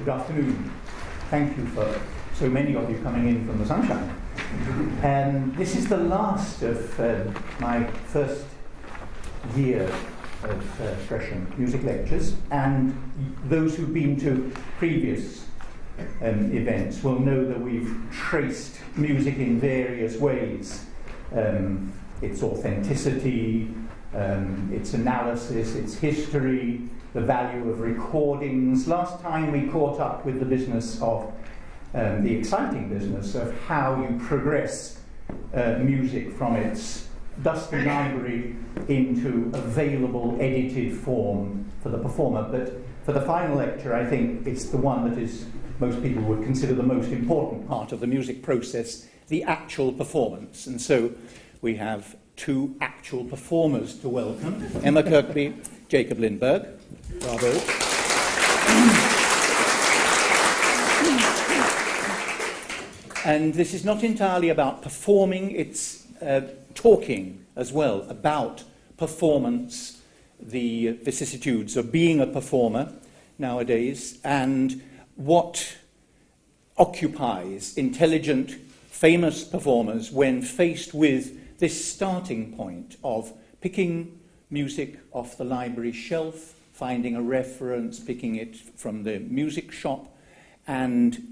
Good afternoon. Thank you for so many of you coming in from the sunshine. And this is the last of my first year of Gresham music lectures, and those who've been to previous events will know that we've traced music in various ways. Its authenticity, its analysis, its history, the value of recordings. Last time we caught up with the business of, the exciting business of how you progress music from its dusty library into available edited form for the performer. But for the final lecture, I think it's the one that is most people would consider the most important part of the music process, the actual performance. And so we have two actual performers to welcome, Emma Kirkby, Jacob Lindberg. Bravo. And this is not entirely about performing, it's talking as well about performance, the vicissitudes of being a performer nowadays, and what occupies intelligent, famous performers when faced with this starting point of picking music off the library shelf, finding a reference, picking it from the music shop, and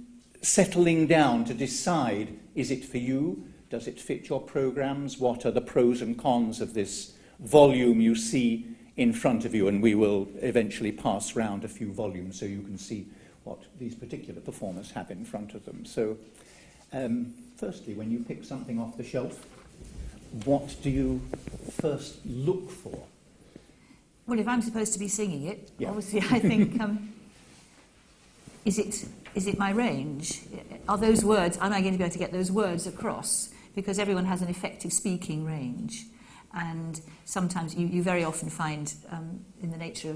settling down to decide, is it for you? Does it fit your programs? What are the pros and cons of this volume you see in front of you? And we will eventually pass round a few volumes so you can see what these particular performers have in front of them. So, firstly, when you pick something off the shelf, what do you first look for? Well, if I'm supposed to be singing it, yeah, obviously I think, is it my range? Are those words, am I going to be able to get those words across? Because everyone has an effective speaking range. And sometimes, you very often find in the nature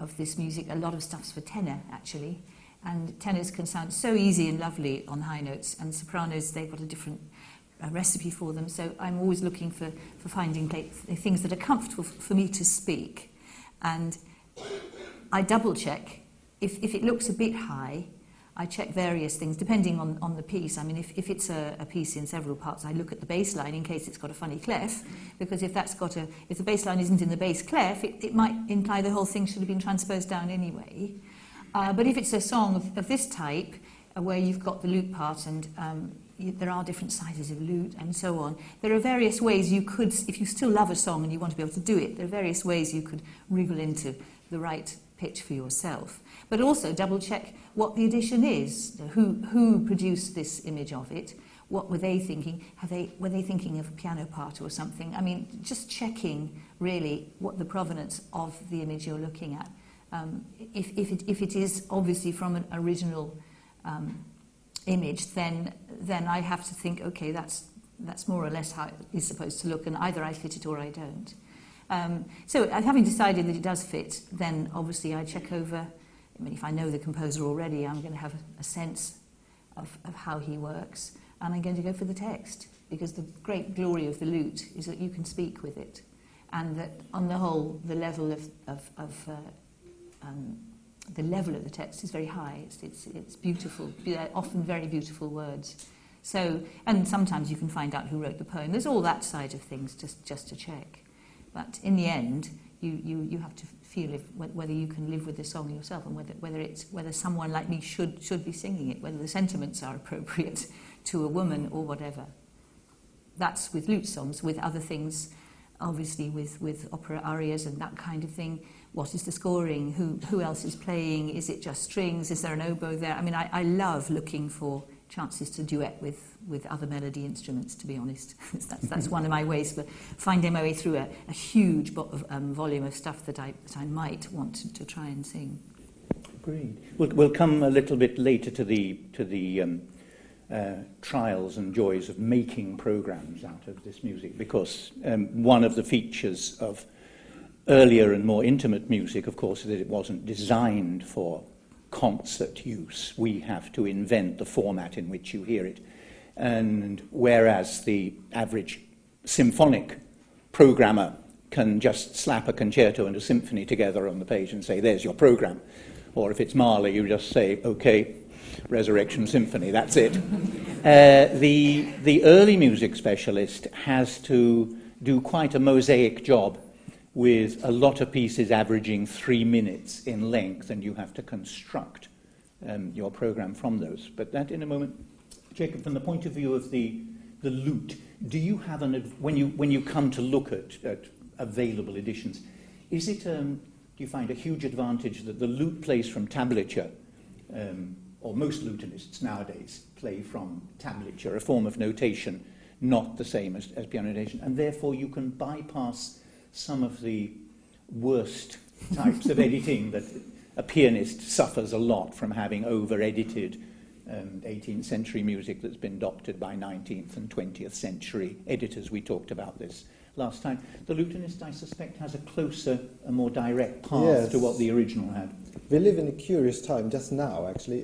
of this music, a lot of stuff's for tenor, actually. And tenors can sound so easy and lovely on high notes, and sopranos, they've got a different recipe for them, so I'm always looking for finding things that are comfortable for me to speak. And I double check. If it looks a bit high, I check various things depending on the piece. I mean, if it's a piece in several parts, I look at the bass line in case it's got a funny clef, because if the bass line isn't in the bass clef, it might imply the whole thing should have been transposed down anyway. But if it's a song of this type, where you've got the lute part and there are different sizes of lute and so on, there are various ways you could, if you still love a song and you want to be able to do it, there are various ways you could wriggle into the right pitch for yourself. But also double check what the edition is, who produced this image of it, what were they thinking, were they thinking of a piano part or something? I mean, just checking really what the provenance of the image you're looking at. If it is obviously from an original image, then I have to think, okay, that's more or less how it is supposed to look, and either I fit it or I don't. So having decided that it does fit, then obviously I check over. I mean, if I know the composer already, I'm going to have a sense of how he works, and I'm going to go for the text, because the great glory of the lute is that you can speak with it, and that on the whole, the level of the level of the text is very high. It's beautiful, often very beautiful words. So, and sometimes you can find out who wrote the poem. There's all that side of things just to check. But in the end, you have to feel whether you can live with the song yourself, and whether someone like me should be singing it, whether the sentiments are appropriate to a woman or whatever. That's with lute songs. With other things, obviously, with opera arias and that kind of thing. What is the scoring? Who else is playing? Is it just strings? Is there an oboe there? I mean, I love looking for chances to duet with other melody instruments, to be honest. that's one of my ways for finding my way through a huge volume of stuff that I might want to try and sing. Agreed. We'll come a little bit later to the trials and joys of making programs out of this music, because one of the features of earlier and more intimate music, of course, is that it wasn't designed for concert use. We have to invent the format in which you hear it. And whereas the average symphonic programmer can just slap a concerto and a symphony together on the page and say, there's your program, Or if it's Mahler, you just say, okay, Resurrection Symphony, that's it. The early music specialist has to do quite a mosaic job with a lot of pieces averaging 3 minutes in length, and you have to construct your program from those. But that in a moment. Jacob, from the point of view of the lute, do you have when you come to look at available editions, is it do you find a huge advantage that the lute plays from tablature, or most lutenists nowadays play from tablature, a form of notation not the same as piano notation, and therefore you can bypass some of the worst types of editing that a pianist suffers a lot from, having over-edited 18th century music that's been adopted by 19th and 20th century editors. We talked about this last time. The lutenist, I suspect, has a closer, a more direct path to what the original had. We live in a curious time just now, actually.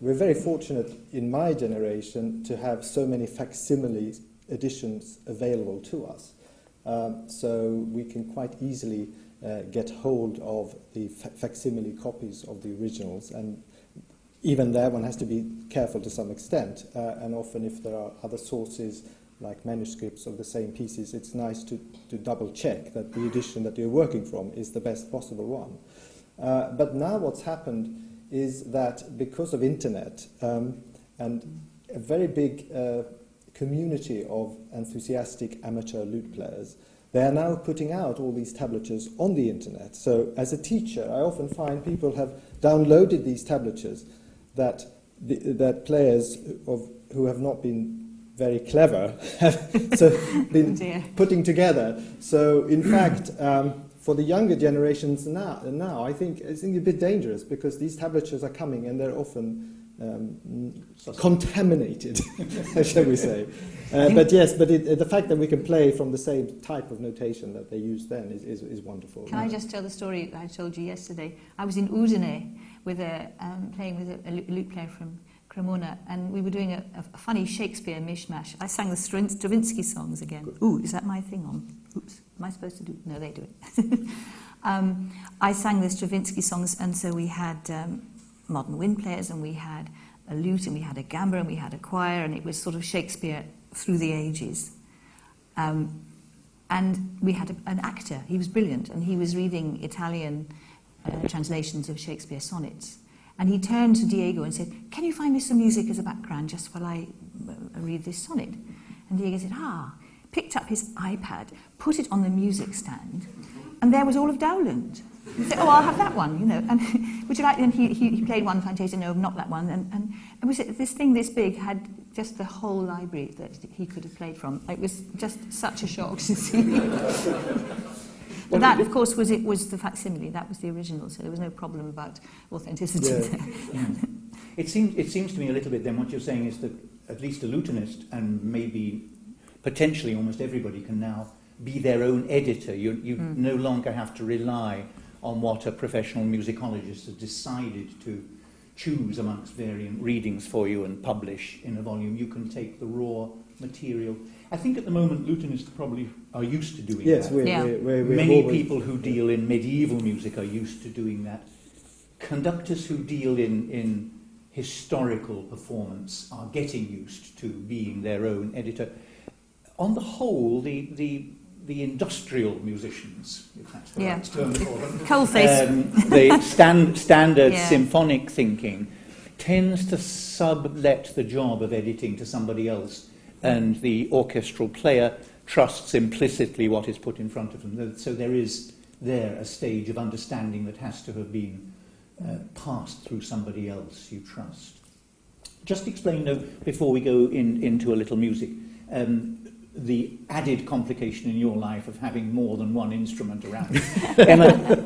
We're very fortunate in my generation to have so many facsimile editions available to us. So we can quite easily get hold of the facsimile copies of the originals, and even there one has to be careful to some extent, and often if there are other sources like manuscripts of the same pieces, it's nice to double check that the edition that you're working from is the best possible one. But now what's happened is that because of internet and a very big community of enthusiastic amateur lute players, they are now putting out all these tablatures on the internet. So as a teacher, I often find people have downloaded these tablatures that players who have not been very clever have putting together. So in fact, for the younger generations now I think it's a bit dangerous, because these tablatures are coming and they're often contaminated, shall we say. But yes, but the fact that we can play from the same type of notation that they used then is wonderful. Can I just tell the story that I told you yesterday? I was in Udine with playing with a lute player from Cremona, and we were doing a funny Shakespeare mishmash. I sang the Stravinsky songs again. Ooh, is that my thing on? Oops, am I supposed to do? No, they do it. I sang the Stravinsky songs, and so we had modern wind players, and we had a lute, and we had a gamba, and we had a choir, and it was sort of Shakespeare through the ages. And we had an actor. He was brilliant, and he was reading Italian translations of Shakespeare sonnets. And he turned to Diego and said, "Can you find me some music as a background just while I read this sonnet?" And Diego said, "Ah," picked up his iPad, put it on the music stand, and there was all of Dowland. He said, "Oh, I'll have that one, you know. And would you like?" And he played one fantasia. "No, not that one." And we said, this thing this big had just the whole library that he could have played from. It was just such a shock to see. But that, of course, was the facsimile. That was the original, so there was no problem about authenticity there. Yeah. It seems to me a little bit then what you're saying is that at least a lutenist, and maybe potentially almost everybody, can now be their own editor. You no longer have to rely on what a professional musicologist has decided to choose amongst variant readings for you and publish in a volume. You can take the raw material. I think at the moment lutenists probably are used to doing that. We're many people who deal in medieval music are used to doing that. Conductors who deal in historical performance are getting used to being their own editor. On the whole, the industrial musicians, if that's the right term for them, coalface. The standard symphonic thinking tends to sublet the job of editing to somebody else, and the orchestral player trusts implicitly what is put in front of them. So there is there a stage of understanding that has to have been passed through somebody else you trust. Just explain, though, before we go into a little music, the added complication in your life of having more than one instrument around.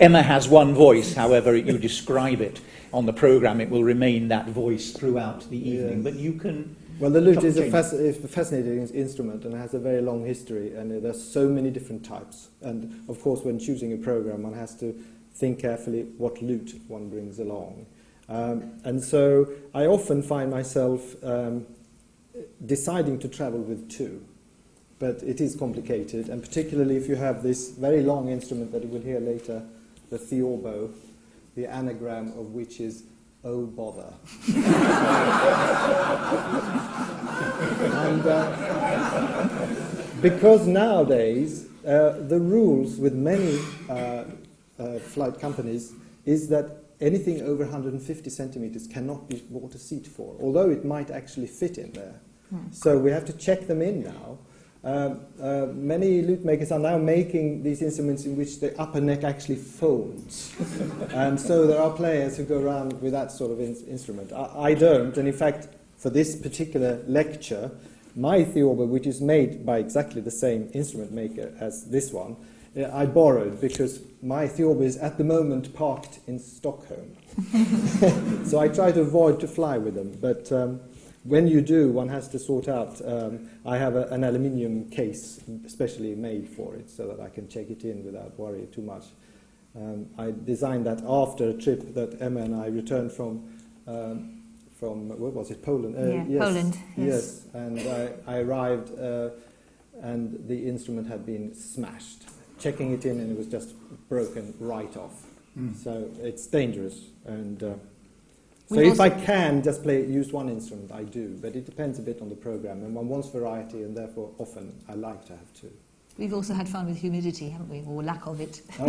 Emma has one voice, however you describe it on the programme, it will remain that voice throughout the evening. But you can... Well, the lute is a fascinating instrument, and it has a very long history, and there's so many different types. And of course, when choosing a programme, one has to think carefully what lute one brings along. And so I often find myself deciding to travel with two. But it is complicated, and particularly if you have this very long instrument that we'll hear later, the theorbo, the anagram of which is "Oh bother." And because nowadays the rules with many flight companies is that anything over 150 centimeters cannot be bought a seat for, although it might actually fit in there. Mm. So we have to check them in now. Many lute makers are now making these instruments in which the upper neck actually folds. And so there are players who go around with that sort of instrument. I don't, and in fact, for this particular lecture, my theorbo, which is made by exactly the same instrument maker as this one, I borrowed because my theorbo is at the moment parked in Stockholm. So I try to avoid to fly with them, but when you do, one has to sort out. I have an aluminium case specially made for it so that I can check it in without worrying too much. I designed that after a trip that Emma and I returned from what was it, Poland? Poland. Yes. Yes, and I arrived and the instrument had been smashed. Checking it in and it was just broken right off. Mm. So it's dangerous and... so if I can just use one instrument, I do, but it depends a bit on the program, and one wants variety, and therefore often I like to have two. We've also had fun with humidity, haven't we, or lack of it. Oh,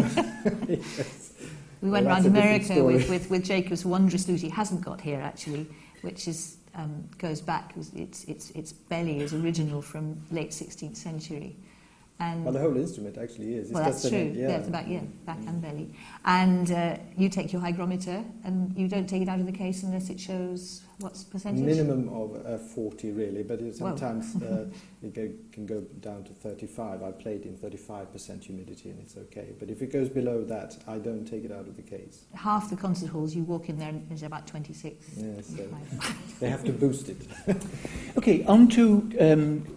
yes. We went around America with Jacob's wondrous lute he hasn't got here, actually, which is, goes back, its belly is original from late 16th century. And well, the whole instrument actually is. It's well, that's true. It's about back and belly. And you take your hygrometer, and you don't take it out of the case unless it shows what's percentage. Minimum of 40, really, but sometimes it can go down to 35. I played in 35% humidity, and it's okay. But if it goes below that, I don't take it out of the case. Half the concert halls, you walk in there, and it's about 26. Yes, so they have to boost it. Okay, on to.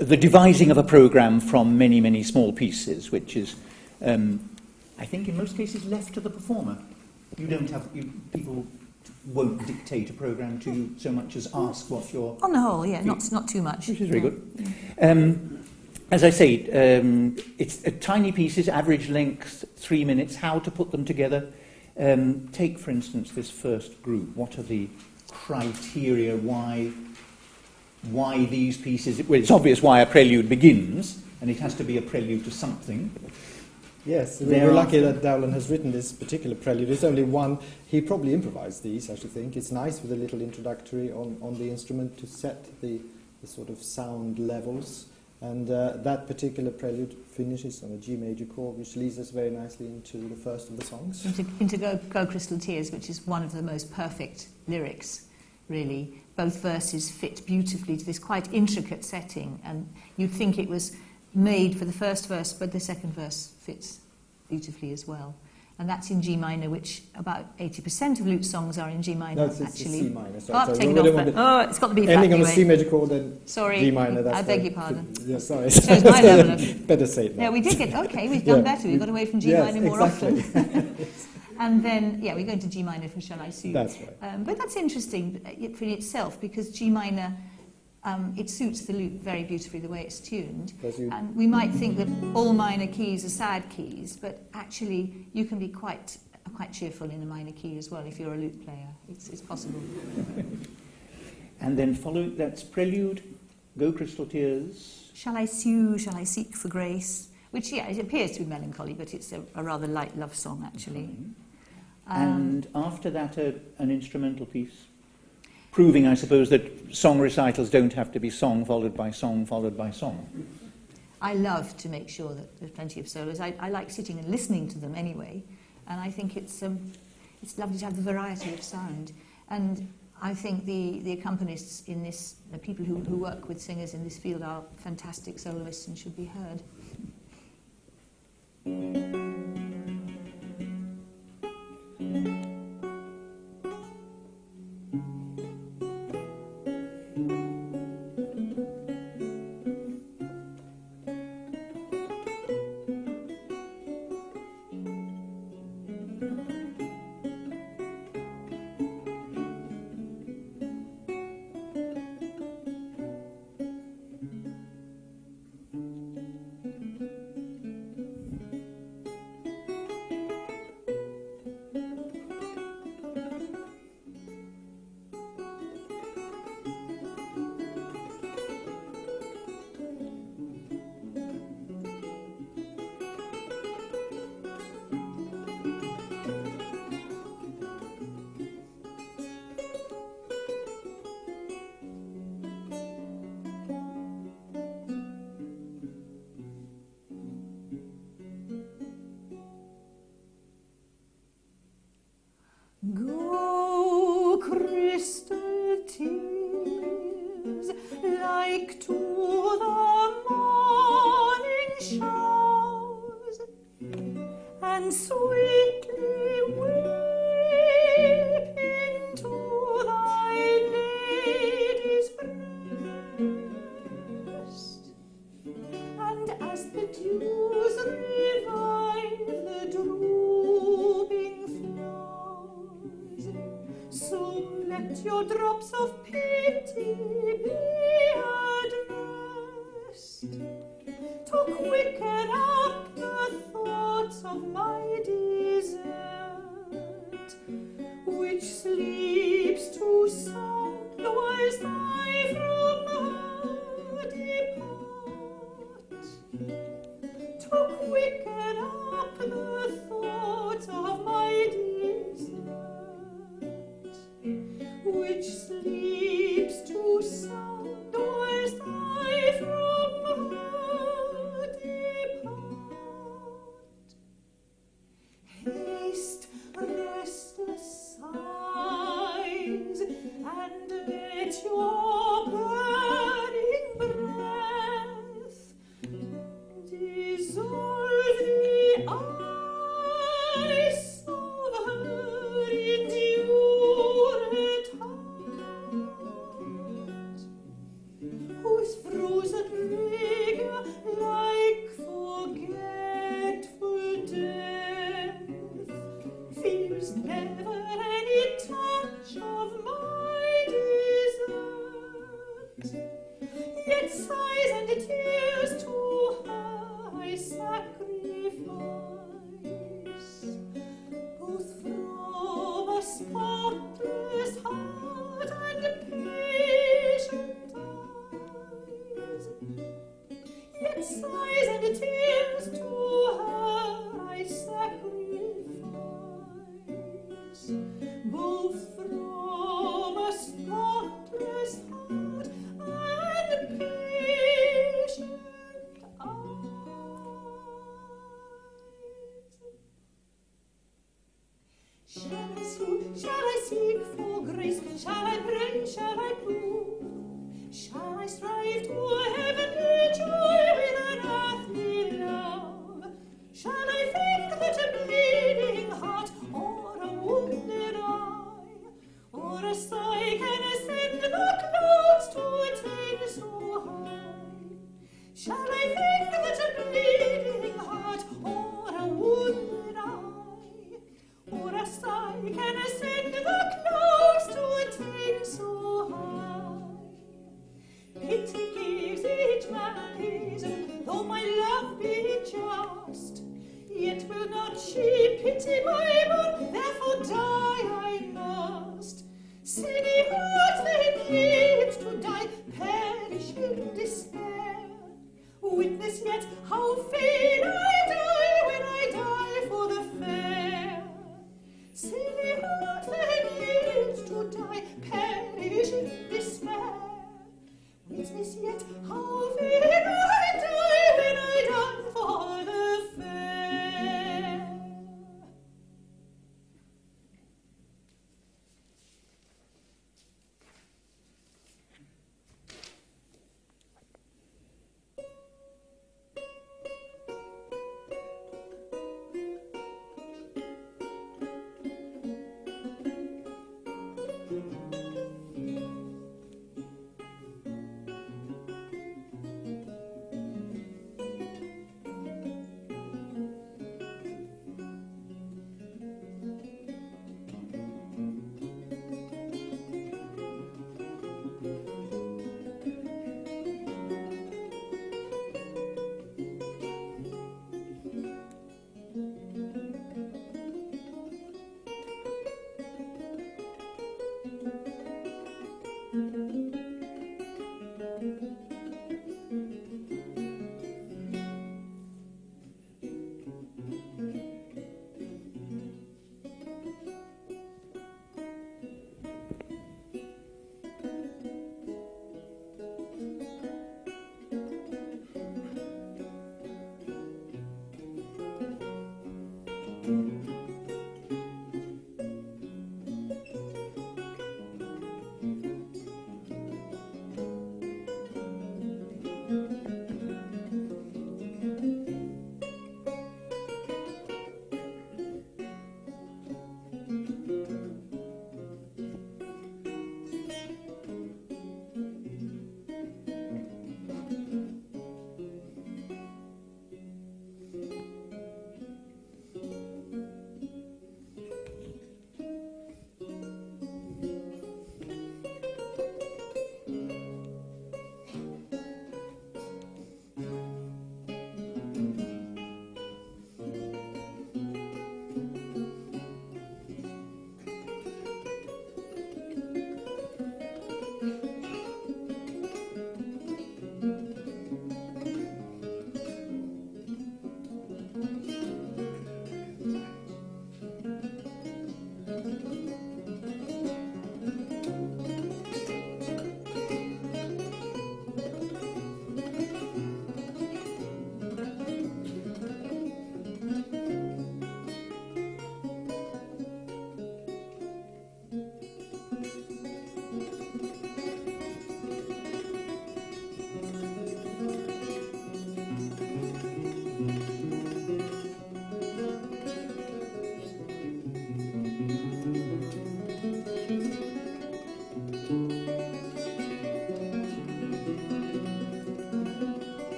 The devising of a programme from many, many small pieces, which is, I think, in most cases, left to the performer. You don't have people won't dictate a programme to you so much as ask what your on the whole, yeah, not too much, which is very good. As I say, it's tiny pieces, average length, 3 minutes. How to put them together? Take, for instance, this first group. What are the criteria? Why these pieces? Well, it's obvious why a prelude begins, and it has to be a prelude to something. Yes, we're lucky that Dowland has written this particular prelude. It's only one. He probably improvised these, I should think. It's nice with a little introductory on the instrument to set the sort of sound levels. And that particular prelude finishes on a G major chord, which leads us very nicely into the first of the songs. Into Go Crystal Tears, which is one of the most perfect lyrics, really. Both verses fit beautifully to this quite intricate setting, and you'd think it was made for the first verse, but the second verse fits beautifully as well. And that's in G minor, which about 80% of lute songs are in G minor, no, actually. It's C minor, sorry. It's got the B flat. Ending on a C major chord, then G minor. That's I beg your pardon. Yeah, sorry. It shows my level of... Better say it now. No, we did get... Okay, we've done better. We got away from G minor more often. And then, yeah, we go into G minor for Shall I Sue. That's right. But that's interesting for itself, because G minor, it suits the lute very beautifully the way it's tuned. And we might think that all minor keys are sad keys, but actually you can be quite cheerful in a minor key as well if you're a lute player. It's possible. And then following, that's Prelude, Go Crystal Tears. Shall I sue, shall I seek for grace? Which, yeah, it appears to be melancholy, but it's a rather light love song, actually. Mm-hmm. And after that, an instrumental piece, proving, I suppose, that song recitals don't have to be song followed by song followed by song. I love to make sure that there's plenty of solos. I like sitting and listening to them anyway, and I think it's lovely to have the variety of sound. And I think the accompanists in this, the people who work with singers in this field are fantastic soloists and should be heard.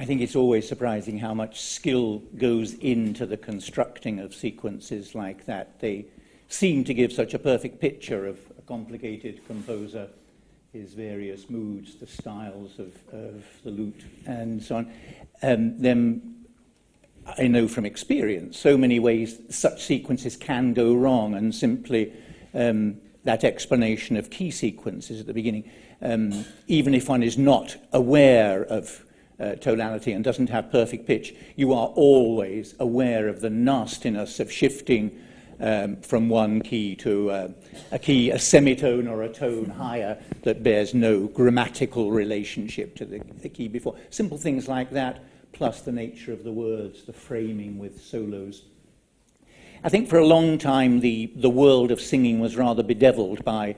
I think it's always surprising how much skill goes into the constructing of sequences like that. They seem to give such a perfect picture of a complicated composer, his various moods, the styles of the lute, and so on. Then I know from experience so many ways such sequences can go wrong, and simply that explanation of key sequences at the beginning, even if one is not aware of tonality and doesn't have perfect pitch, you are always aware of the nastiness of shifting from one key to a key, a semitone or a tone higher that bears no grammatical relationship to the key before. Simple things like that, plus the nature of the words, the framing with solos. I think for a long time the world of singing was rather bedeviled by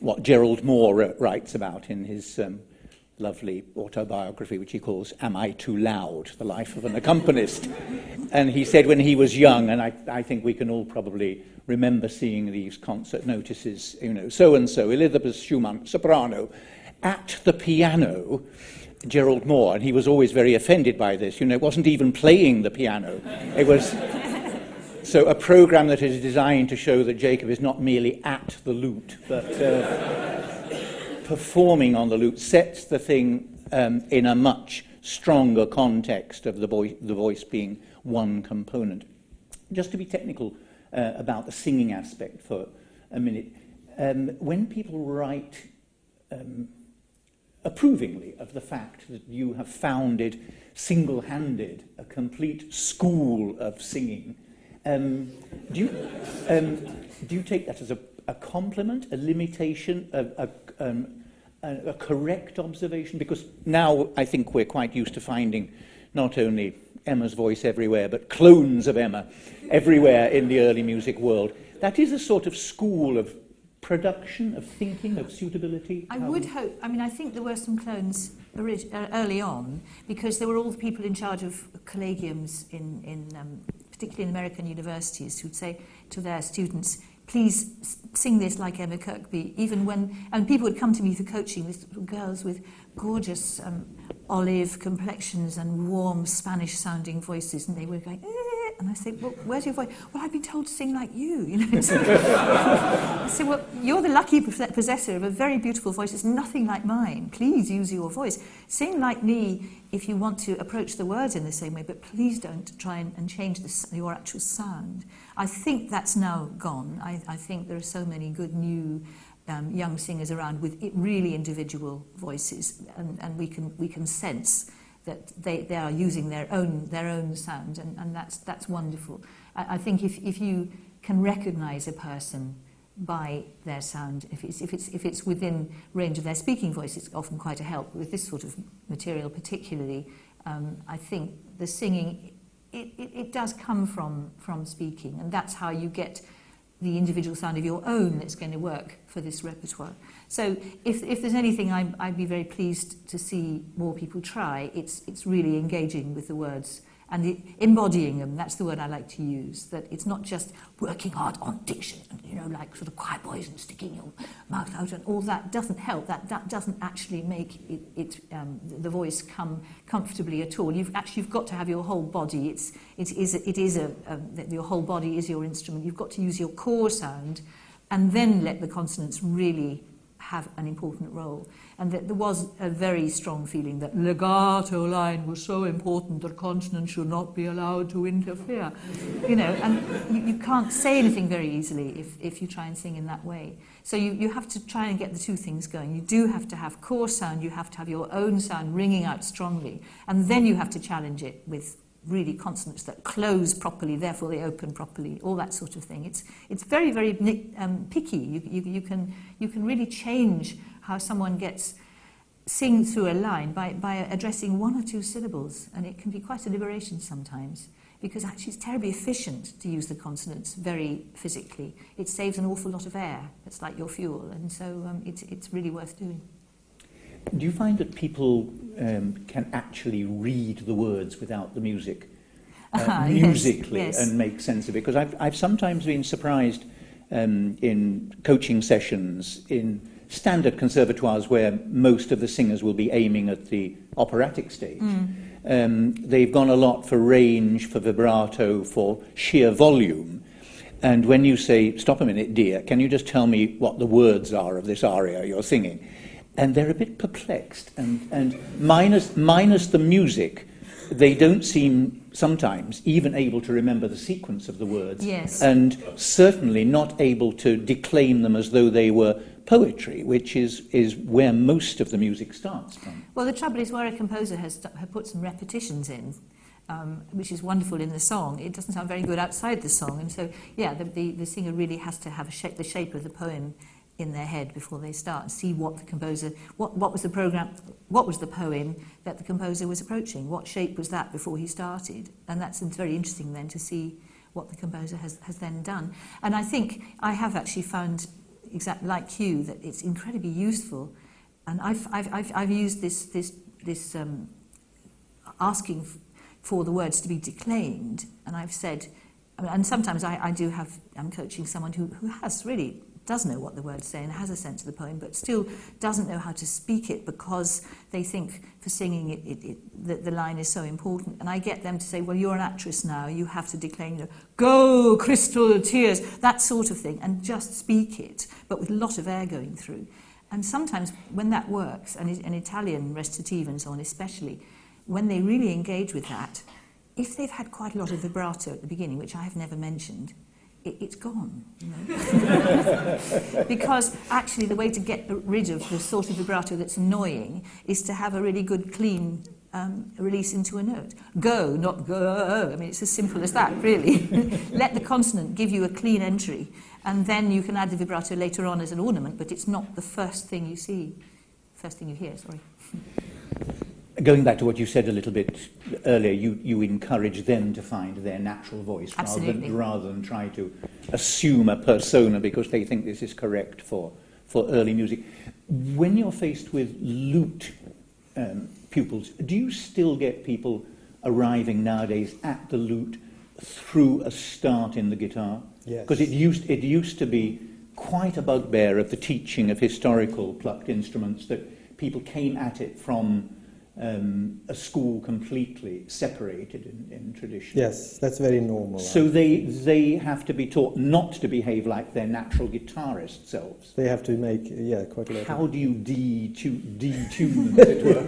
what Gerald Moore writes about in his lovely autobiography, which he calls Am I Too Loud? The Life of an Accompanist. And he said when he was young, and I think we can all probably remember seeing these concert notices, you know, so-and-so, Elizabeth Schumann, soprano, at the piano, Gerald Moore, and he was always very offended by this. You know, it wasn't even playing the piano. It was... So a program that is designed to show that Jacob is not merely at the lute, but... performing on the lute sets the thing in a much stronger context of the voice being one component. Just to be technical about the singing aspect for a minute, when people write approvingly of the fact that you have founded single-handed a complete school of singing, do you take that as a compliment, a limitation, a correct observation? Because now I think we're quite used to finding not only Emma's voice everywhere, but clones of Emma everywhere in the early music world. That is a sort of school of production, of thinking, of suitability. I would hope, I mean, I think there were some clones early on, because there were all the people in charge of collegiums, particularly in American universities, who'd say to their students, please sing this like Emma Kirkby, even when... And people would come to me for coaching, these girls with gorgeous olive complexions and warm Spanish-sounding voices, and they were going, eh, and I say, well, where's your voice? Well, I've been told to sing like you, you know. So, I say, well, you're the lucky possessor of a very beautiful voice. It's nothing like mine. Please use your voice. Sing like me if you want to approach the words in the same way, but please don't try and change your actual sound. I think that's now gone. I think there are so many good new young singers around with really individual voices, and we can sense that they are using their own sound, and that's wonderful. I think if you can recognise a person by their sound, if it's within range of their speaking voice, it's often quite a help with this sort of material, particularly. I think the singing it does come from speaking, and that's how you get the individual sound of your own that's going to work for this repertoire. So if there's anything I'd be very pleased to see more people try, it's really engaging with the words and embodying them. That's the word I like to use, that it's not just working hard on diction, you know, like sort of choir boys and sticking your mouth out and all that doesn't help. That doesn't actually make the voice come comfortably at all. You've got to have your whole body. Your whole body is your instrument. You've got to use your core sound and then let the consonants really have an important role. And that there was a very strong feeling that legato line was so important that consonants should not be allowed to interfere. You know, and you can't say anything very easily if you try and sing in that way. So you have to try and get the two things going. You do have to have core sound, you have to have your own sound ringing out strongly, and then you have to challenge it with really consonants that close properly, therefore they open properly, all that sort of thing. It's very, very picky. You can really change how someone sings through a line by addressing one or two syllables, and it can be quite a liberation sometimes, because actually it's terribly efficient to use the consonants very physically. It saves an awful lot of air. It's like your fuel, and so it's really worth doing. Do you find that people can actually read the words without the music, musically, yes. And make sense of it? Because I've sometimes been surprised in coaching sessions in standard conservatoires where most of the singers will be aiming at the operatic stage. They've gone a lot for range, for vibrato, for sheer volume. And when you say, "Stop a minute, dear, can you just tell me what the words are of this aria you're singing?" And they're a bit perplexed. And minus the music, they don't seem sometimes even able to remember the sequence of the words. Yes. And certainly not able to declaim them as though they were poetry, which is where most of the music starts from. Well, the trouble is where a composer has put some repetitions in, which is wonderful in the song, it doesn't sound very good outside the song. And so, yeah, the singer really has to have the shape of the poem in their head before they start, and see what the composer, what was the program, what was the poem that the composer was approaching, what shape was that before he started. And that's very interesting then to see what the composer has then done. And I think I have actually found, exactly like you, that it's incredibly useful. And I've used this asking for the words to be declaimed, and I've said, and sometimes I'm coaching someone who has really does know what the words say and has a sense of the poem, but still doesn't know how to speak it because they think for singing the line is so important. And I get them to say, well, you're an actress now, you have to declaim, "Go crystal tears," that sort of thing, and just speak it, but with a lot of air going through. And sometimes when that works, and in Italian recitative and so on especially, when they really engage with that, if they've had quite a lot of vibrato at the beginning, which I have never mentioned, it's gone, you know? Because actually the way to get rid of the sort of vibrato that's annoying is to have a really good clean release into a note. Go, not go. I mean, it's as simple as that, really. Let the consonant give you a clean entry, and then you can add the vibrato later on as an ornament, but it's not the first thing you see, first thing you hear, sorry. Going back to what you said a little bit earlier, you encourage them to find their natural voice rather than try to assume a persona because they think this is correct for early music. When you're faced with lute pupils, do you still get people arriving nowadays at the lute through a start in the guitar? Yes. Because it used to be quite a bugbear of the teaching of historical plucked instruments that people came at it from a school completely separated in tradition. Yes, that's very normal. So they have to be taught not to behave like their natural guitarist selves. They have to make, yeah, quite a lot. How do you detune as it were?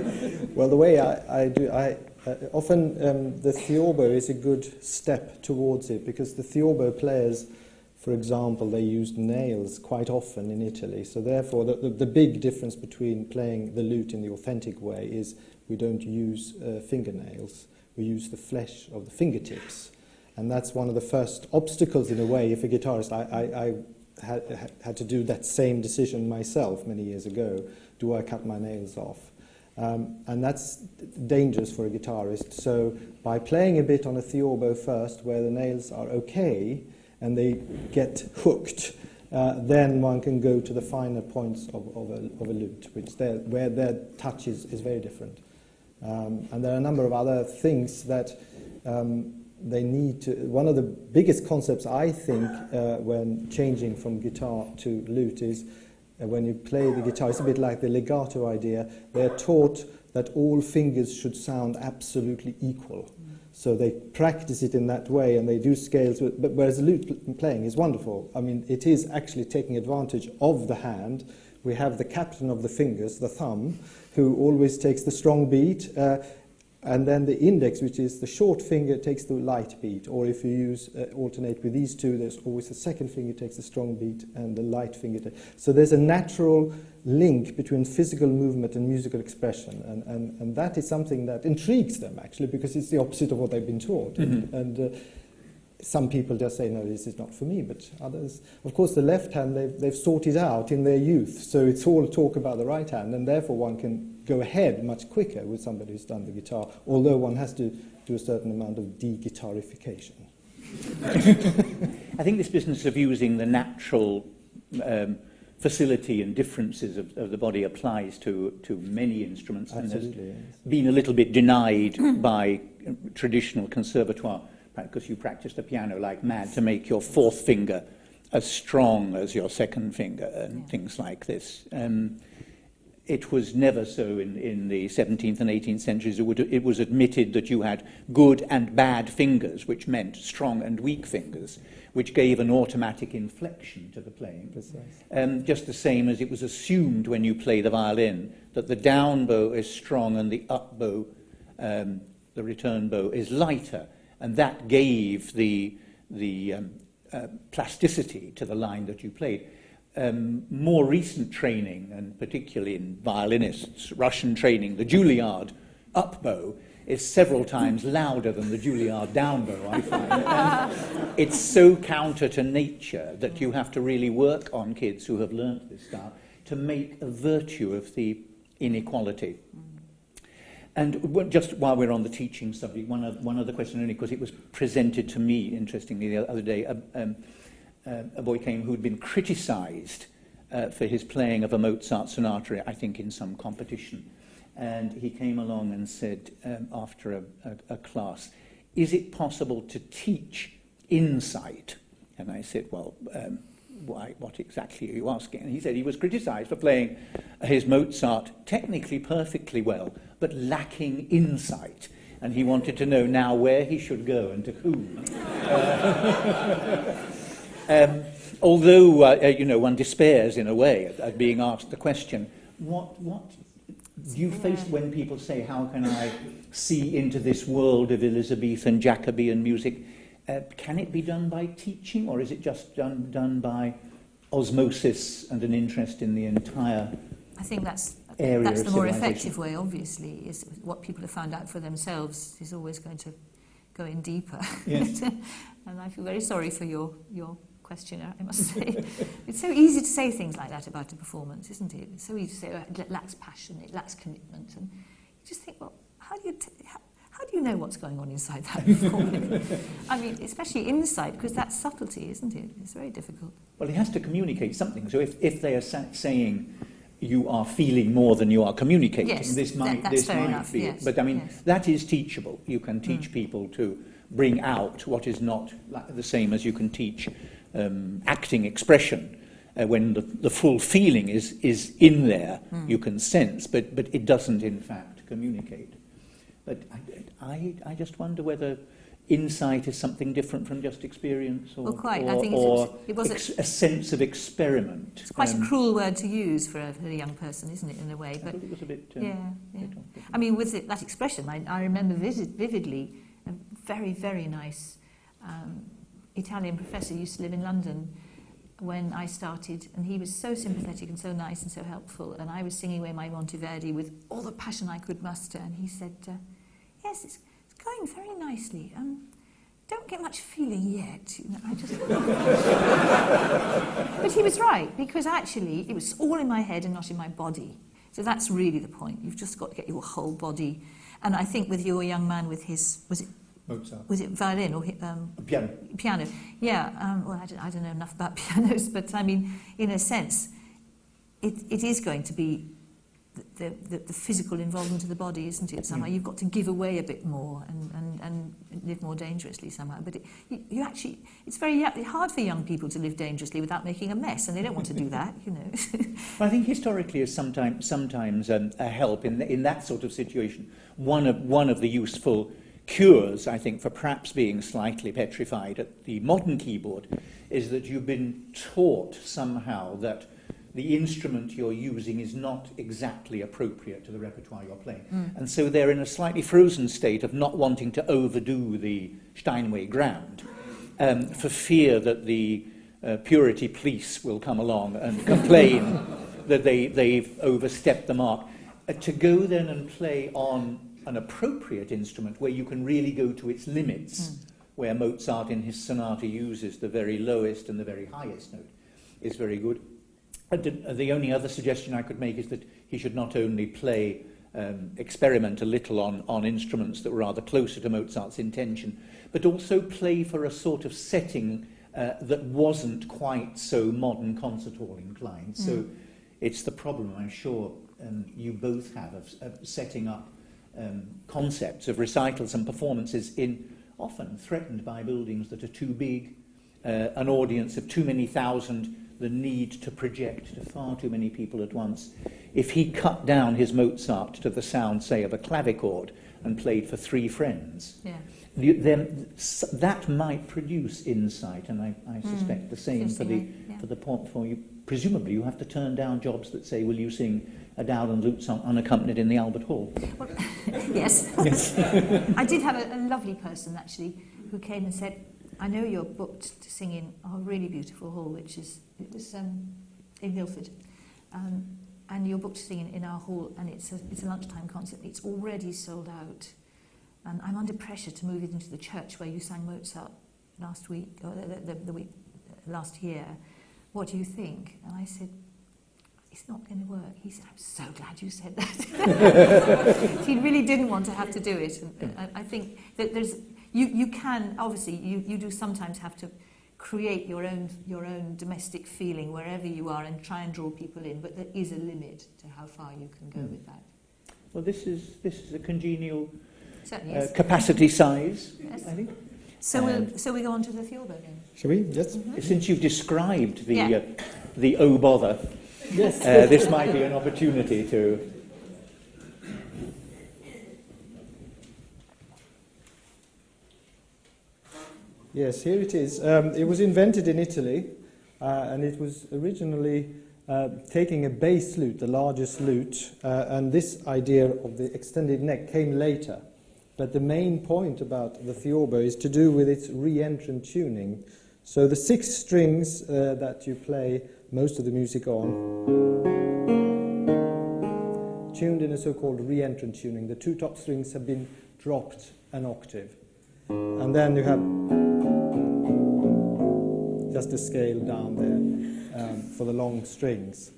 Well, the way I often the theorbo is a good step towards it, because the theorbo players, for example, they used nails quite often in Italy. So therefore, the big difference between playing the lute in the authentic way is we don't use fingernails, we use the flesh of the fingertips. And that's one of the first obstacles, in a way, if a guitarist... I had to do that same decision myself many years ago. Do I cut my nails off? And that's dangerous for a guitarist. So by playing a bit on a theorbo first, where the nails are okay, and they get hooked, then one can go to the finer points of a lute, which where their touch is very different. And there are a number of other things that they need to... One of the biggest concepts, I think, when changing from guitar to lute is when you play the guitar, it's a bit like the legato idea. They're taught that all fingers should sound absolutely equal. So they practice it in that way, and they do scales. But whereas lute playing is wonderful, I mean, it is actually taking advantage of the hand. We have the captain of the fingers, the thumb, who always takes the strong beat, and then the index, which is the short finger, takes the light beat. Or if you use alternate with these two, there's always the second finger takes the strong beat and the light finger. So there's a natural link between physical movement and musical expression, and that is something that intrigues them, actually, because it's the opposite of what they've been taught. Mm-hmm. And some people just say, no, this is not for me, but others... Of course, the left hand, they've sorted out in their youth, so it's all talk about the right hand, and therefore one can go ahead much quicker with somebody who's done the guitar, although one has to do a certain amount of de-guitarification. I think this business of using the natural... facility and differences of the body applies to many instruments. Absolutely, and has been a little bit denied by traditional conservatoire, because you practice the piano like mad to make your fourth finger as strong as your second finger and things like this. It was never so in the 17th and 18th centuries. It was admitted that you had good and bad fingers, which meant strong and weak fingers, which gave an automatic inflection to the playing. Precisely. Just the same as it was assumed when you play the violin that the down bow is strong and the up bow, the return bow, is lighter. And that gave the plasticity to the line that you played. More recent training, and particularly in violinists, Russian training, the Juilliard up bow is several times louder than the Juilliard down bow, I find. It's so counter to nature that you have to really work on kids who have learnt this style to make a virtue of the inequality. And just while we're on the teaching subject, one other question only, because it was presented to me, interestingly, the other day. A boy came who'd been criticised for his playing of a Mozart sonata, I think in some competition. And he came along and said, after a class, is it possible to teach insight? And I said, well, why, what exactly are you asking? And he said he was criticised for playing his Mozart technically perfectly well, but lacking insight. And he wanted to know now where he should go and to whom. Although, you know, one despairs in a way at being asked the question, what do you face when people say, how can I see into this world of Elizabethan Jacobean music? Can it be done by teaching, or is it just done by osmosis and an interest in the entire I think that's the more effective way, obviously, is what people have found out for themselves is always going to go in deeper. Yes. And I feel very sorry for your questioner, I must say. It's so easy to say things like that about a performance, isn't it? It's so easy to say, oh, it lacks passion, it lacks commitment. And you just think, well, how do you know what's going on inside that performance? I mean, especially inside, because that's subtlety, isn't it? It's very difficult. Well, it has to communicate something. So if they are saying you are feeling more than you are communicating, yes, this might be. Yes, but I mean, yes, that is teachable. You can teach people to bring out what is not the same as you can teach acting expression. When the full feeling is in there, you can sense, but it doesn't in fact communicate. But I just wonder whether insight is something different from just experience, or a sense of experiment. It's quite a cruel word to use for a young person, isn't it, in a way? But I thought it was a bit... I mean, with that expression, I remember vividly a very, very nice Italian professor used to live in London when I started, and he was so sympathetic and so nice and so helpful, and I was singing away my Monteverdi with all the passion I could muster, and he said, yes, it's going very nicely, don't get much feeling yet, you know, I just... But he was right, because actually it was all in my head and not in my body, so that's really the point. You've just got to get your whole body. And I think with your young man with his, was it violin or piano? Piano, yeah. Well, I don't know enough about pianos, but I mean, in a sense, it is going to be the physical involvement of the body, isn't it? Somehow you've got to give away a bit more and live more dangerously somehow. But you actually, it's very hard for young people to live dangerously without making a mess, and they don't want to do that, you know. Well, I think historically is sometimes a help in that sort of situation. One of the useful cures, I think, for perhaps being slightly petrified at the modern keyboard is that you've been taught somehow that the instrument you're using is not exactly appropriate to the repertoire you're playing. And so they're in a slightly frozen state of not wanting to overdo the Steinway Grand for fear that the purity police will come along and complain that they've overstepped the mark. To go then and play on an appropriate instrument where you can really go to its limits, where Mozart in his sonata uses the very lowest and the very highest note, is very good. The only other suggestion I could make is that he should not only play, experiment a little on instruments that were rather closer to Mozart's intention, but also play for a sort of setting that wasn't quite so modern concert hall inclined. So it's the problem, I'm sure, you both have of setting up concepts of recitals and performances in often threatened by buildings that are too big, an audience of too many thousand, the need to project to far too many people at once. If he cut down his Mozart to the sound, say, of a clavichord and played for three friends, then that might produce insight, and I suspect the same for you. Presumably you have to turn down jobs that say, will you sing a Dowland lute song unaccompanied in the Albert Hall? Well, yes. I did have a lovely person, actually, who came and said, I know you're booked to sing in a really beautiful hall, which is, it was in Hilford, and you're booked to sing in our hall, and it's a lunchtime concert. It's already sold out, and I'm under pressure to move it into the church where you sang Mozart last week, or the week last year. What do you think? And I said, it's not going to work. He said, I'm so glad you said that. He really didn't want to have to do it. And I think that there's, you can, obviously, you do sometimes have to create your own domestic feeling wherever you are and try and draw people in, but there is a limit to how far you can go with that. Well, this is a congenial capacity size, yes. I think. So we go on to the Theorbo then. Shall we? Yes. Mm-hmm. Since you've described the oh bother, yes. This might be an opportunity to... Yes, here it is. It was invented in Italy, and it was originally taking a bass lute, the largest lute, and this idea of the extended neck came later. But the main point about the theorbo is to do with its re-entrant tuning. So the six strings that you play most of the music on, tuned in a so-called re-entrant tuning. The two top strings have been dropped an octave. And then you have just a scale down there for the long strings.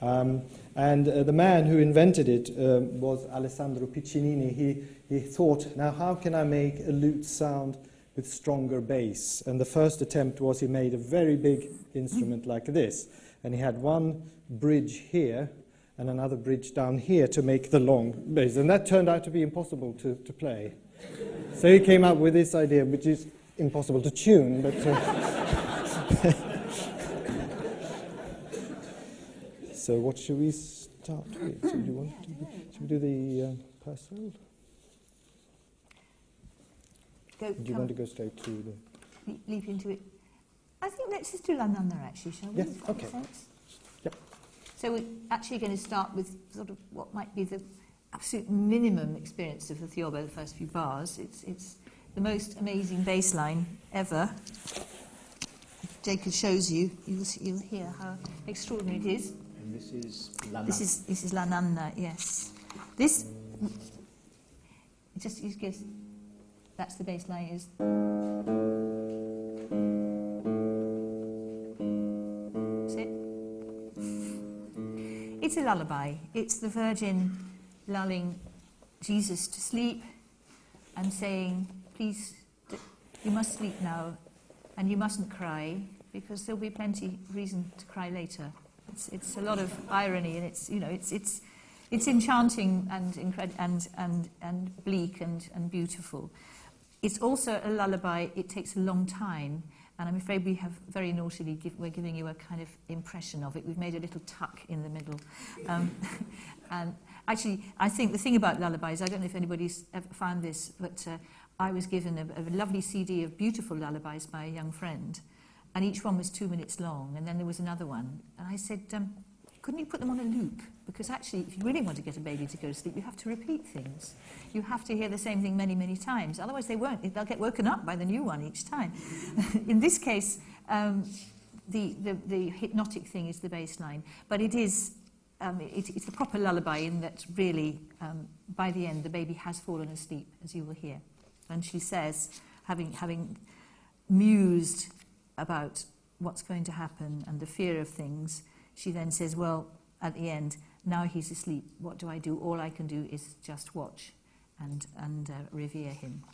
The man who invented it was Alessandro Piccinini. He thought, now how can I make a lute sound with stronger bass? And the first attempt was he made a very big instrument like this. And he had one bridge here and another bridge down here to make the long bass. And that turned out to be impossible to play. So he came up with this idea, which is impossible to tune, but... So what should we start with? Should we do the Purcell? Do you want to go straight to the... Leap into it. I think let's just do La Nonna, actually, shall we? Yes, OK. Yep. So we're actually going to start with sort of what might be the absolute minimum experience of the theorbo, the first few bars. It's the most amazing bass line ever. If Jacob shows you, you'll hear how extraordinary it is. And this is La Nonna. This is La Nonna, yes. This, just use guess, that's the bass line is. That's it. It's a lullaby. It's the Virgin lulling Jesus to sleep and saying, please, you must sleep now and you mustn't cry because there'll be plenty of reason to cry later. It's a lot of irony, and it's enchanting and bleak and beautiful. It's also a lullaby. It takes a long time, and I'm afraid we have very naughtily we're giving you a kind of impression of it. We've made a little tuck in the middle. And actually, I think the thing about lullabies, I don't know if anybody's ever found this, but I was given a lovely CD of beautiful lullabies by a young friend, and each one was 2 minutes long, and then there was another one. And I said, couldn't you put them on a loop? Because actually, if you really want to get a baby to go to sleep, you have to repeat things. You have to hear the same thing many, many times. Otherwise, they won't. They'll get woken up by the new one each time. In this case, the hypnotic thing is the bass line. But it is... it's a proper lullaby in that really, by the end, the baby has fallen asleep, as you will hear. And she says, having mused about what's going to happen and the fear of things, she then says, well, at the end, now he's asleep. What do I do? All I can do is just watch and revere him.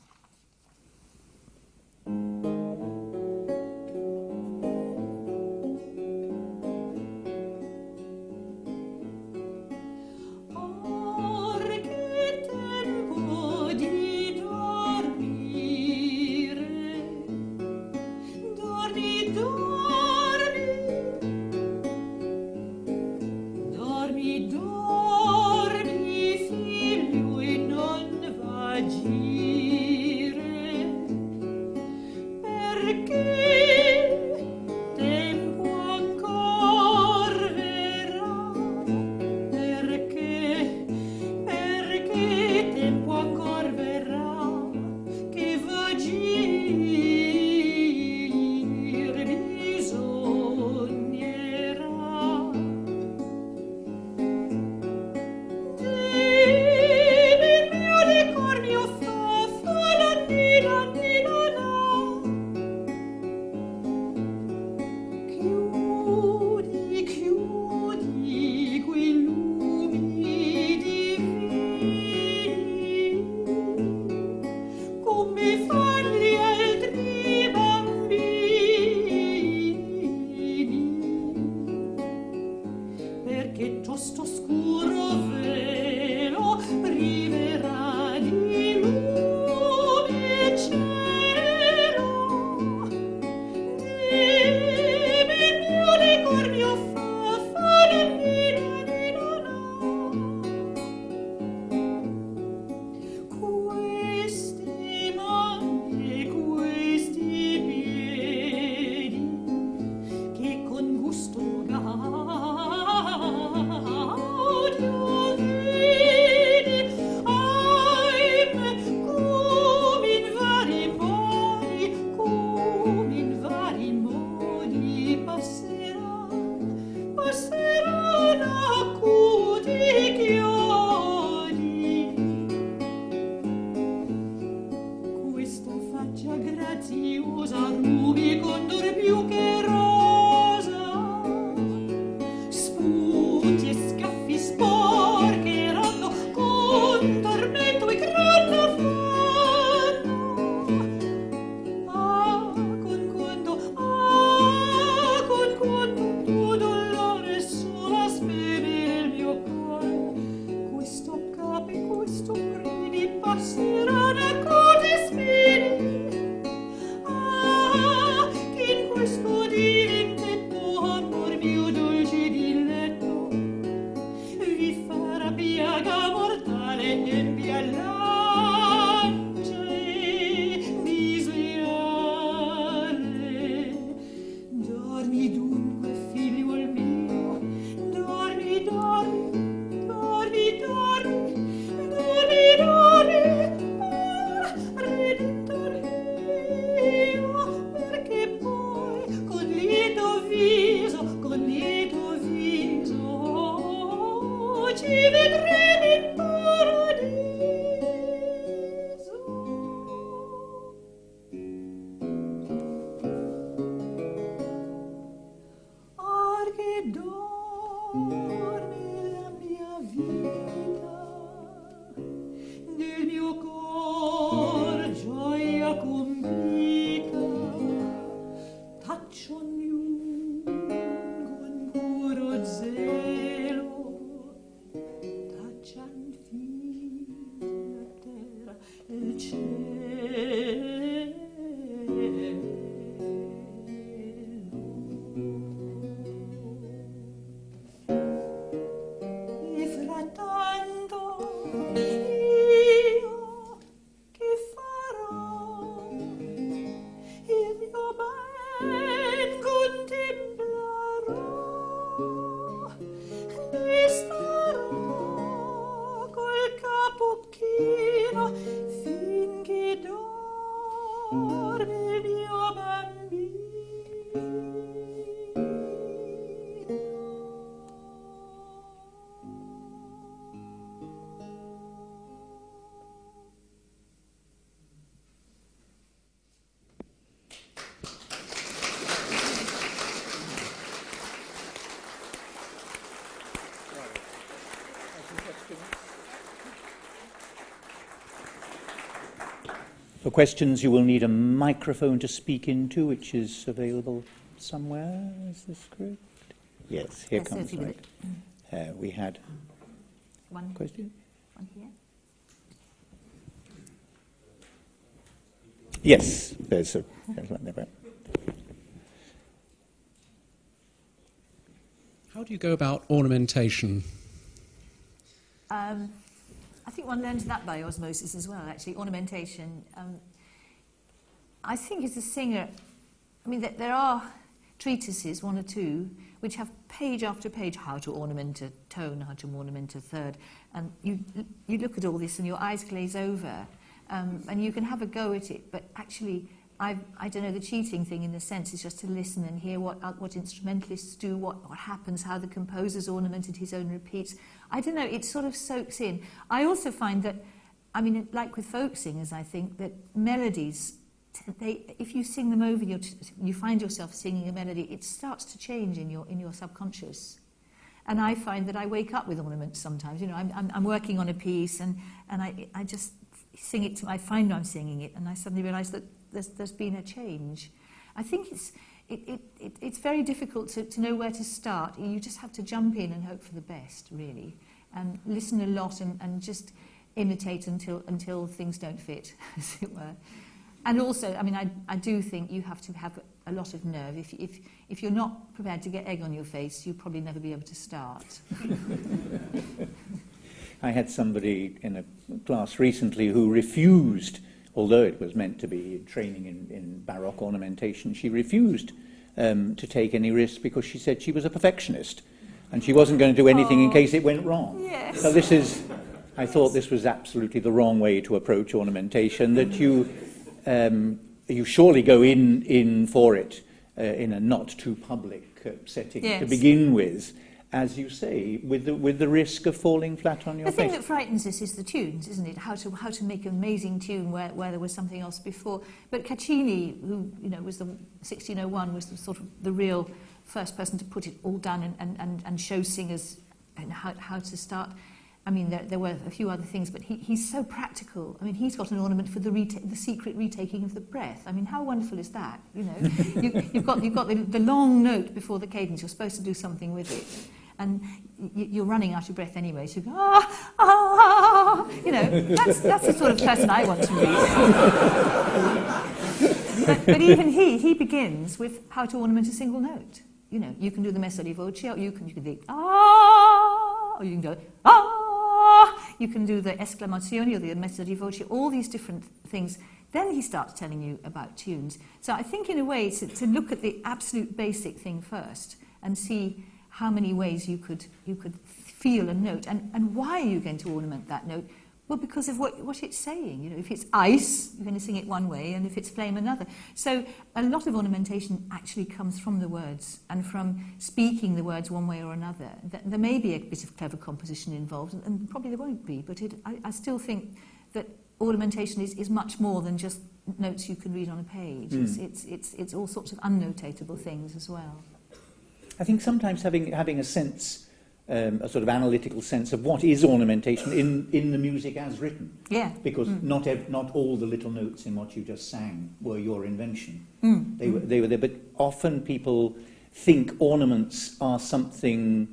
For questions, you will need a microphone to speak into, which is available somewhere. Is this correct? Yes, here comes. Right. We had one question. One here. Yes, there's a gentleman there. How do you go about ornamentation? I think one learns that by osmosis as well, actually, ornamentation. I think as a singer, I mean, there are treatises, one or two, which have page after page, how to ornament a tone, how to ornament a third, and you look at all this and your eyes glaze over, and you can have a go at it, but actually, I don't know, the cheating thing in a sense is just to listen and hear what instrumentalists do, what happens, how the composer's ornamented his own repeats. I don't know, it sort of soaks in. I also find that, I mean, like with folk singers, I think that melodies, if you sing them over, you find yourself singing a melody, it starts to change in your subconscious. And I find that I wake up with ornaments sometimes. You know, I'm working on a piece and I just sing it, I find I'm singing it, and I suddenly realise that there's been a change. I think it's very difficult to know where to start. You just have to jump in and hope for the best, really, and listen a lot and just imitate until things don't fit, as it were. And also, I mean, I do think you have to have a lot of nerve. If you're not prepared to get egg on your face, you'll probably never be able to start. I had somebody in a class recently who refused, although it was meant to be training in Baroque ornamentation, she refused to take any risks because she said she was a perfectionist and she wasn't going to do anything in case it went wrong. Yes. So this is, I thought this was absolutely the wrong way to approach ornamentation, that you surely go in for it in a not too public setting, yes, to begin with, as you say, with the risk of falling flat on your face. The thing that frightens us is the tunes, isn't it? How to make an amazing tune where there was something else before. But Caccini, who, you know, was the 1601, was the sort of the real first person to put it all down and show singers how to start. I mean, there were a few other things, but he's so practical. I mean, he's got an ornament for the secret retaking of the breath. I mean, how wonderful is that? You know, you've got the long note before the cadence. You're supposed to do something with it, and you're running out of breath anyway. So you go, ah, ah, you know, that's the sort of person I want to meet. But even he begins with how to ornament a single note. You know, you can do the messa di voce, or you can do ah, or you can go ah. You can do the esclamazioni or the messa di voce, all these different things. Then he starts telling you about tunes. So I think in a way it's to look at the absolute basic thing first and see how many ways you could feel a note. And why are you going to ornament that note? Well, because of what it's saying. You know, if it's ice, you're going to sing it one way, and if it's flame, another. So a lot of ornamentation actually comes from the words and from speaking the words one way or another. There may be a bit of clever composition involved, and probably there won't be, but I still think that ornamentation is much more than just notes you can read on a page. Mm. It's all sorts of unnotatable things as well. I think sometimes having a sense... a sort of analytical sense of what is ornamentation in the music as written. Yeah. Because not all the little notes in what you just sang were your invention. Mm. They were there, but often people think ornaments are something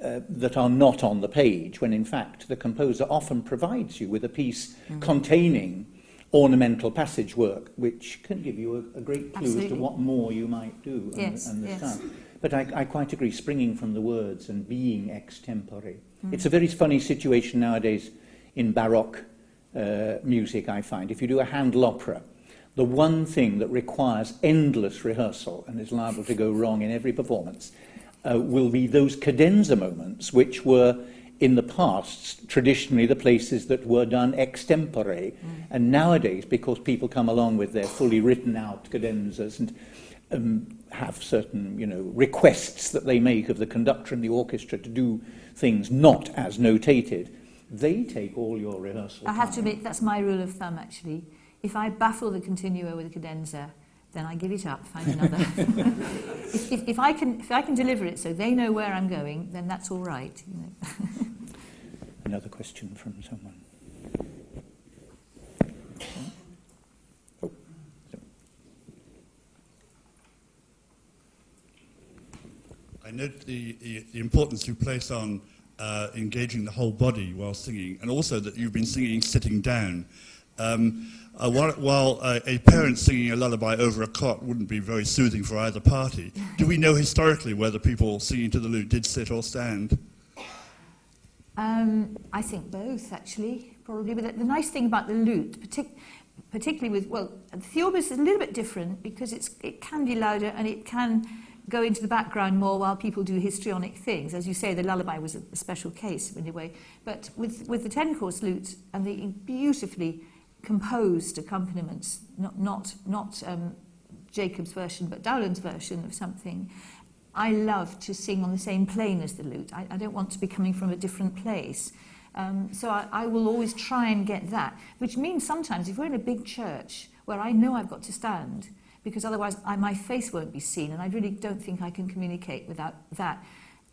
that are not on the page, when in fact the composer often provides you with a piece containing ornamental passage work, which can give you a great clue as to what more you might do. Yes, and the stuff. But I quite agree, springing from the words and being extempore. Mm. It's a very funny situation nowadays in Baroque music, I find. If you do a Handel opera, the one thing that requires endless rehearsal and is liable to go wrong in every performance will be those cadenza moments, which were, in the past, traditionally the places that were done extempore. Mm. And nowadays, because people come along with their fully written-out cadenzas and... have certain, you know, requests that they make of the conductor and the orchestra to do things not as notated, they take all your rehearsal time. I have to admit, that's my rule of thumb, actually. If I baffle the continuo with a cadenza, then I give it up, find another. if I can deliver it so they know where I'm going, then that's all right. You know. Another question from someone. I note the importance you place on engaging the whole body while singing, and also that you've been singing sitting down. While a parent singing a lullaby over a cot wouldn't be very soothing for either party, do we know historically whether people singing to the lute did sit or stand? I think both, actually, probably. But the nice thing about the lute, particularly with, well, the oboe is a little bit different because it can be louder and it can... go into the background more while people do histrionic things. As you say, the lullaby was a special case in a way. But with the 10-course lute and the beautifully composed accompaniments, not Jacob's version but Dowland's version of something, I love to sing on the same plane as the lute. I don't want to be coming from a different place. So I will always try and get that, which means sometimes if we're in a big church where I know I've got to stand, because otherwise my face won't be seen, and I really don't think I can communicate without that.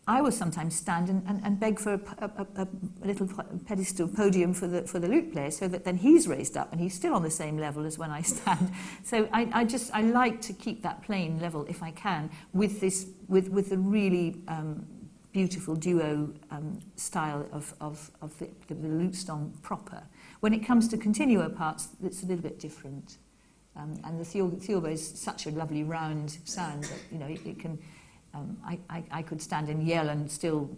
I will sometimes stand and beg for a little pedestal podium for the lute player, so that then he's raised up and he's still on the same level as when I stand. So I like to keep that plane level if I can, with the really beautiful duo style of the lute song proper. When it comes to continuo parts, it's a little bit different. And the theorbo is such a lovely round sound that, you know, it can. I could stand and yell and still,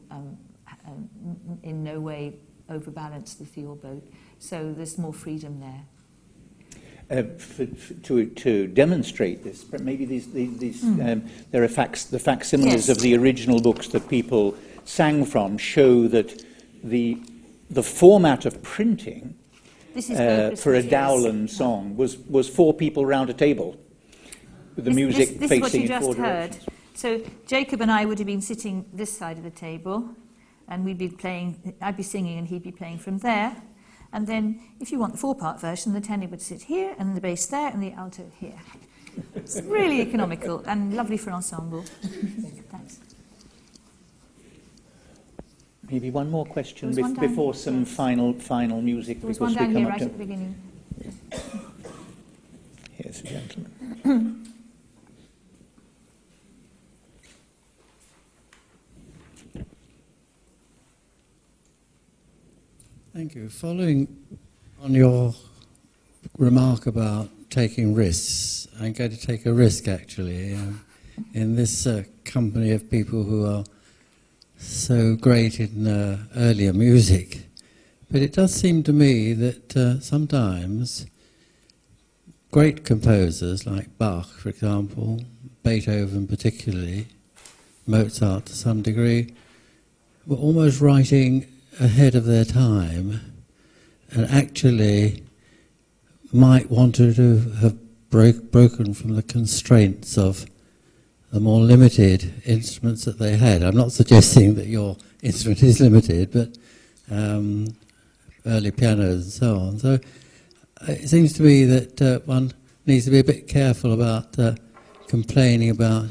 in no way, overbalance the theorbo. So there's more freedom there. To demonstrate this, but maybe there are the facsimiles of the original books that people sang from show that the format of printing. This is for a Dowland song was four people round a table with the music facing in four directions. This is what you just heard. So Jacob and I would have been sitting this side of the table, and we'd be playing, I'd be singing and he'd be playing from there. And then if you want the four-part version, the tenor would sit here and the bass there and the alto here. It's really economical and lovely for ensemble. Thanks. maybe one more question before some final music. There was one down here right at the beginning. Here's a gentleman. Thank you. Following on your remark about taking risks, I'm going to take a risk actually in this company of people who are so great in earlier music. But it does seem to me that sometimes great composers like Bach, for example, Beethoven particularly, Mozart to some degree, were almost writing ahead of their time and actually might want to have broken from the constraints of the more limited instruments that they had. I'm not suggesting that your instrument is limited, but early pianos and so on. So it seems to me that one needs to be a bit careful about complaining about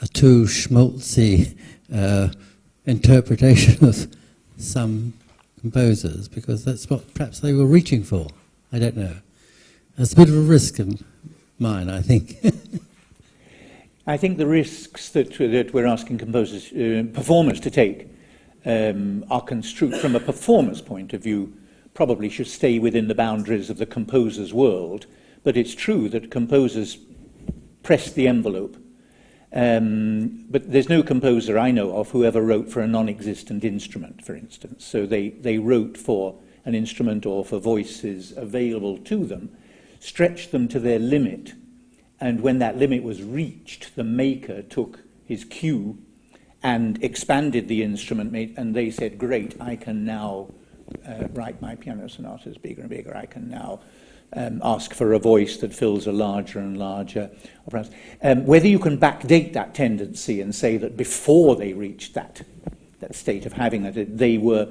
a too schmaltzy interpretation of some composers, because that's what perhaps they were reaching for. I don't know. That's a bit of a risk in mine, I think. I think the risks that we're asking composers, performers to take are construed from a performer's point of view, probably should stay within the boundaries of the composer's world, but it's true that composers press the envelope. But there's no composer I know of who ever wrote for a non-existent instrument, for instance. So they wrote for an instrument or for voices available to them, stretched them to their limit, and when that limit was reached, the maker took his cue and expanded the instrument, and they said, great, I can now write my piano sonatas bigger and bigger. I can now ask for a voice that fills a larger and larger. Whether you can backdate that tendency and say that before they reached that state of having that, they were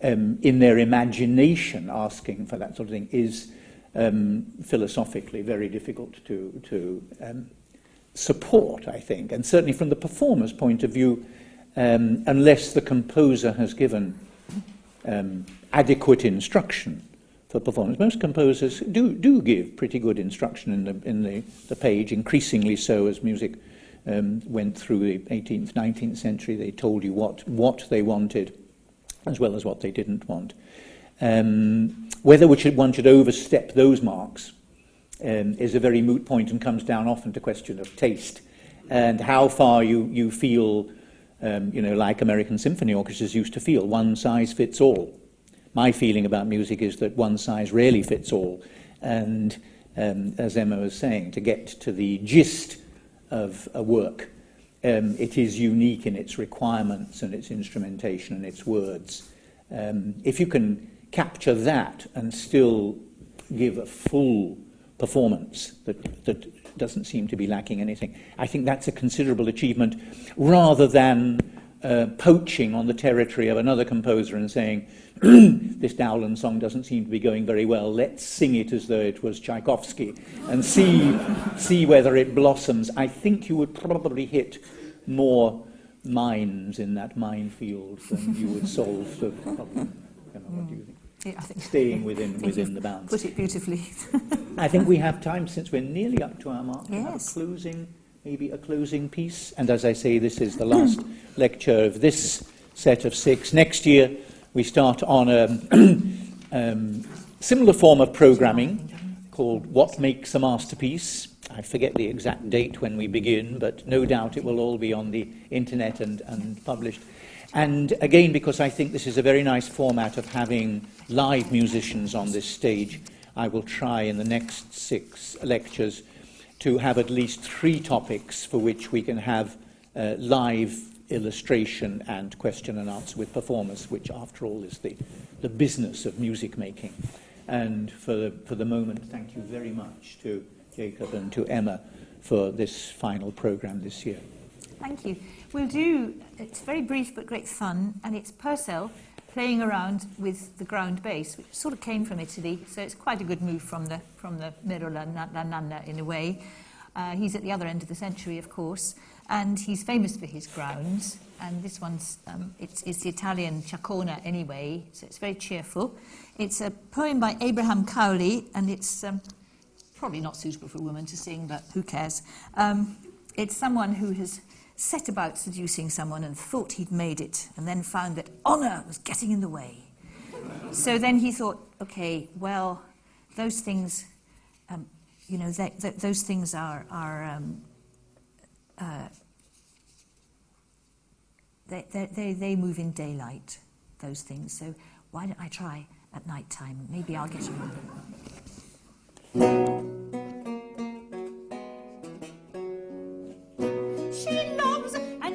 in their imagination asking for that sort of thing is philosophically very difficult to support, I think. And certainly from the performer's point of view, unless the composer has given adequate instruction for performance. Most composers do give pretty good instruction in the page, increasingly so as music went through the 18th, 19th century. They told you what they wanted as well as what they didn't want. Whether one should overstep those marks is a very moot point and comes down often to question of taste and how far you feel like American symphony orchestras used to feel, one size fits all. My feeling about music is that one size rarely fits all. And as Emma was saying, to get to the gist of a work, it is unique in its requirements and its instrumentation and its words. If you can capture that and still give a full performance that doesn't seem to be lacking anything, I think that's a considerable achievement, rather than poaching on the territory of another composer and saying, this Dowland song doesn't seem to be going very well, let's sing it as though it was Tchaikovsky and see whether it blossoms. I think you would probably hit more mines in that minefield than you would solve the problem. I don't know, what do you think? Yeah, I think staying within the bounds. Put it beautifully. I think we have time, since we're nearly up to our mark, to have a closing piece. And as I say, this is the last lecture of this set of 6. Next year, we start on a similar form of programming called What Makes a Masterpiece. I forget the exact date when we begin, but no doubt it will all be on the internet and published. And again, because I think this is a very nice format of having live musicians on this stage, I will try in the next 6 lectures to have at least 3 topics for which we can have live illustration and question and answer with performers, which after all is the business of music making. And for the moment, thank you very much to Jacob and to Emma for this final program this year. Thank you. We'll do, it's very brief but great fun, and it's Purcell playing around with the ground bass, which sort of came from Italy, so it's quite a good move from the Mero la Nanna in a way. He's at the other end of the century, of course. And he's famous for his grounds. And this one's, it's the Italian Ciacona anyway, so it's very cheerful. It's a poem by Abraham Cowley, and it's probably not suitable for a woman to sing, but who cares? It's someone who has set about seducing someone and thought he'd made it, and then found that honour was getting in the way. So then he thought, okay, well, those things, you know, those things they move in daylight, those things. So why don't I try at night time? Maybe I'll get around it.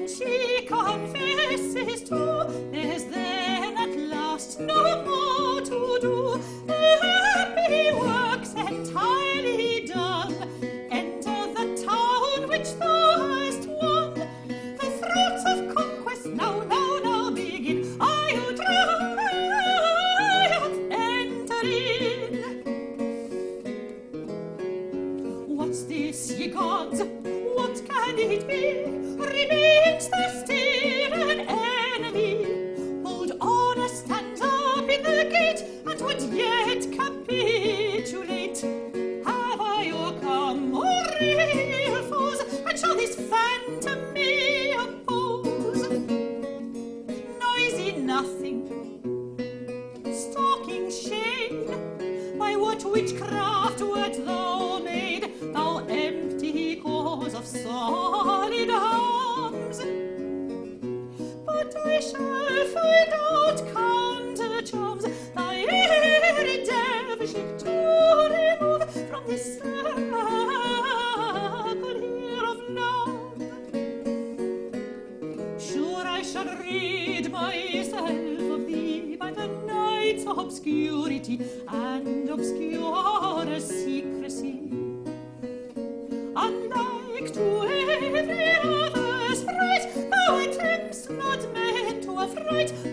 She confesses too, there's then at last no more to do. The happy work's entirely done. Enter the town which thou hast won. The throats of conquest now begin. Are you triumph entering? What's this, ye gods? What can it be? Remains the stain and enemy. Bold honor stands up in the gate and would yet capitulate. Have I overcome all real foes, and shall this phantom me oppose? Noisy nothing, stalking shame, by what witchcraft wert thou made, thou empty cause of solid harm? But I shall find out counter charms, thy airy devilish to remove from this circle here of love. Sure I shall rid myself of thee by the nights of obscurity and obscure secrecy. Unlike to every other sprite, thou attempts not meant to affright.